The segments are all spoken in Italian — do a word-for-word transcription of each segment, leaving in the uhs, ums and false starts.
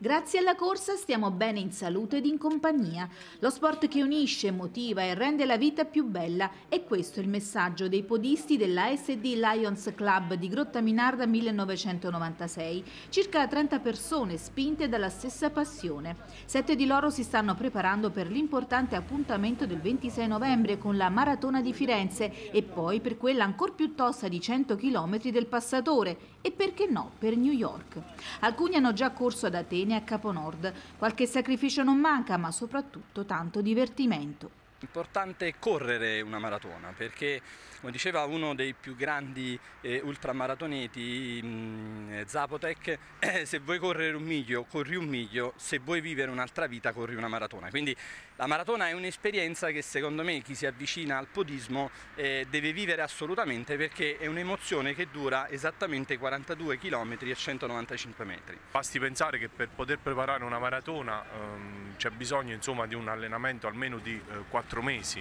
Grazie alla corsa stiamo bene in salute ed in compagnia, lo sport che unisce, motiva e rende la vita più bella, e questo è il messaggio dei podisti della S D Lions Club di Grotta Minarda millenovecentonovantasei, circa trenta persone spinte dalla stessa passione. Sette di loro si stanno preparando per l'importante appuntamento del ventisei novembre con la Maratona di Firenze e poi per quella ancor più tosta di cento chilometri del Passatore e perché no per New York. Alcuni hanno già corso ad Atene a Capo Nord. Qualche sacrificio non manca, ma soprattutto tanto divertimento. Importante correre una maratona perché, come diceva uno dei più grandi eh, ultramaratoneti, mh, Zapotec, eh, se vuoi correre un miglio corri un miglio, se vuoi vivere un'altra vita corri una maratona. Quindi la maratona è un'esperienza che secondo me chi si avvicina al podismo eh, deve vivere assolutamente, perché è un'emozione che dura esattamente quarantadue chilometri e centonovantacinque metri. Basti pensare che per poter preparare una maratona ehm, c'è bisogno insomma di un allenamento almeno di eh, quattro mesi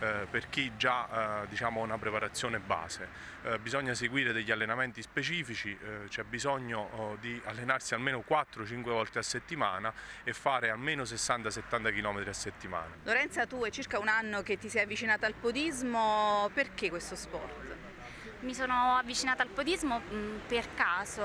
eh, per chi già eh, diciamo ha una preparazione base. Eh, bisogna seguire degli allenamenti specifici, eh, c'è bisogno eh, di allenarsi almeno quattro cinque volte a settimana e fare almeno sessanta settanta chilometri a settimana. Lorenza, tu è circa un anno che ti sei avvicinata al podismo, perché questo sport? Mi sono avvicinata al podismo per caso,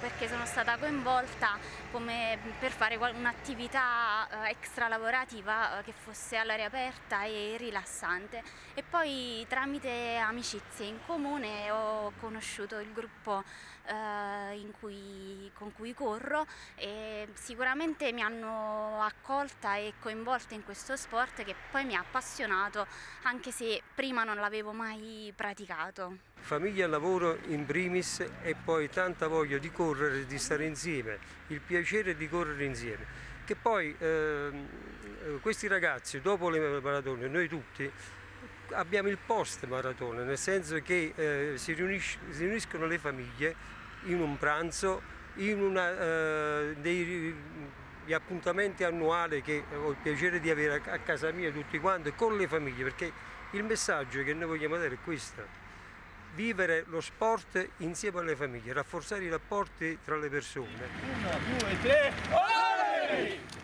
perché sono stata coinvolta come per fare un'attività extra lavorativa che fosse all'aria aperta e rilassante, e poi tramite amicizie in comune ho conosciuto il gruppo in cui, con cui corro, e sicuramente mi hanno accolta e coinvolta in questo sport che poi mi ha appassionato, anche se prima non l'avevo mai praticato. Famiglia e lavoro in primis, e poi tanta voglia di correre, di stare insieme, il piacere di correre insieme, che poi eh, questi ragazzi dopo le maratone, noi tutti abbiamo il post maratona, nel senso che eh, si, riunisce, si riuniscono le famiglie in un pranzo, in una, eh, dei, gli appuntamenti annuali che ho il piacere di avere a casa mia tutti quanti, con le famiglie, perché il messaggio che noi vogliamo dare è questo. Vivere lo sport insieme alle famiglie, rafforzare i rapporti tra le persone. Uno, due, tre, olè!